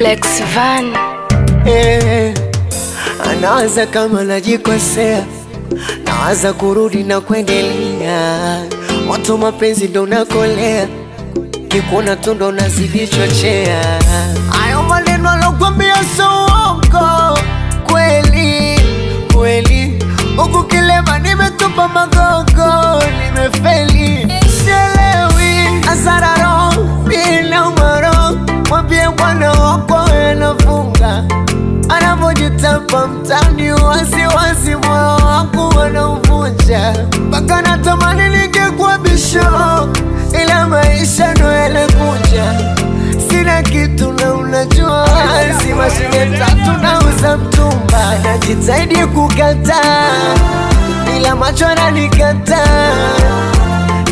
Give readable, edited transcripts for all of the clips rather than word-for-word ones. Lex Van anawaza kama najikosea, nawaza kurudi na kuendelea. Watu mapenzi ndo nakolea, kikuona tu ndo nazidi chochea. Ayo maneno alokuambia songo kweli kweli, huku kilema nimetupa magogo, nimefeli sielewi asararo bila umaro. Mwambie mwana wako anafunga, anavojitapa mtani wasiwasi, moyo wako wanauvunja. Baka natamani ningekuwa bisho, ila maisha ndo yanakuja. Sina kitu na unajua, si mashine tatu nauza mtumba. Najitahidi kukataa, ila macho yananikataa.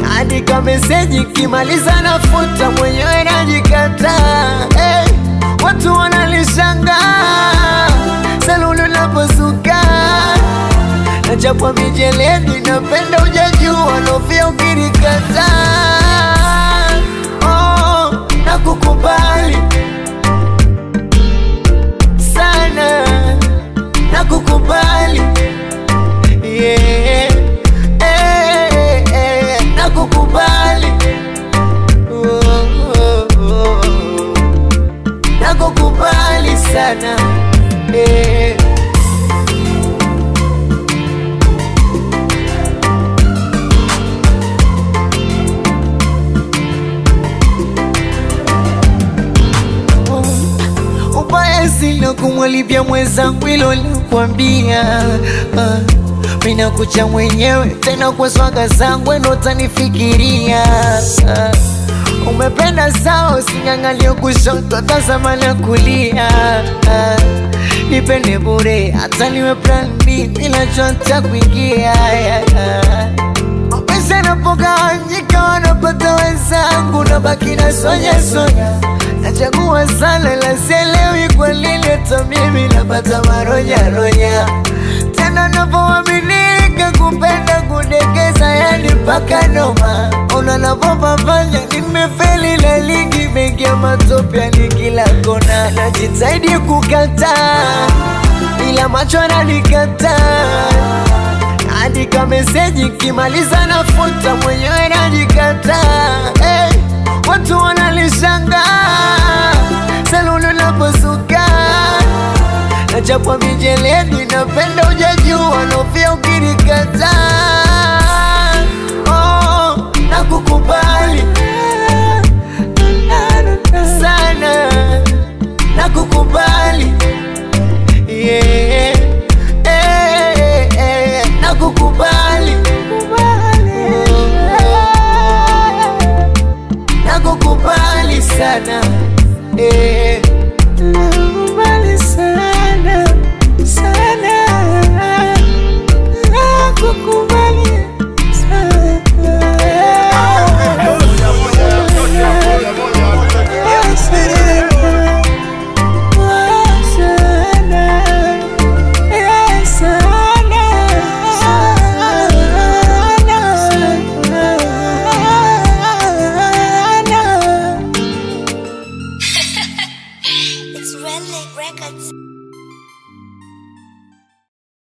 Naandika meseji kimaliza nafuta, mwenyewe najikataa. Hey, watu wanalishangaa salulu napozuka, na chapwa mijeledi napenda hujajua nofia ukirikataa. Oh, nakukubali sana, nakukubali. Yeah, hey, hey, nakukubali. Nakukubali sana, hey. Sina kumwalibia mwezangu ilo nilikwambia, mina kucha mwenyewe tena kwa swaga zangu eno tanifikiria. Umependa sao singangalio kushoto tazama na kulia. Nipende bure hata niwe plan B bila jonta kuingia. Mpenzi anapogawanyika wanapata wenzangu, nabaki na sonya sonya. Nachagua sana la sielewi kwa lile to mimi napata maronya ronya. Tena napoaminika kupenda kudekeza yani mpaka noma. Ona napopambanya nimefeli la ligi, imeingia matope yani kila kona. Najitahidi kukataa, ila macho yananikataa. Naandika meseji kimaliza nafuta, mwenyewe anajikataa. Hey, watu wanalishangaa salulu napozuka, na chapwa mijeledi napenda hujajua nofia ukirikataa.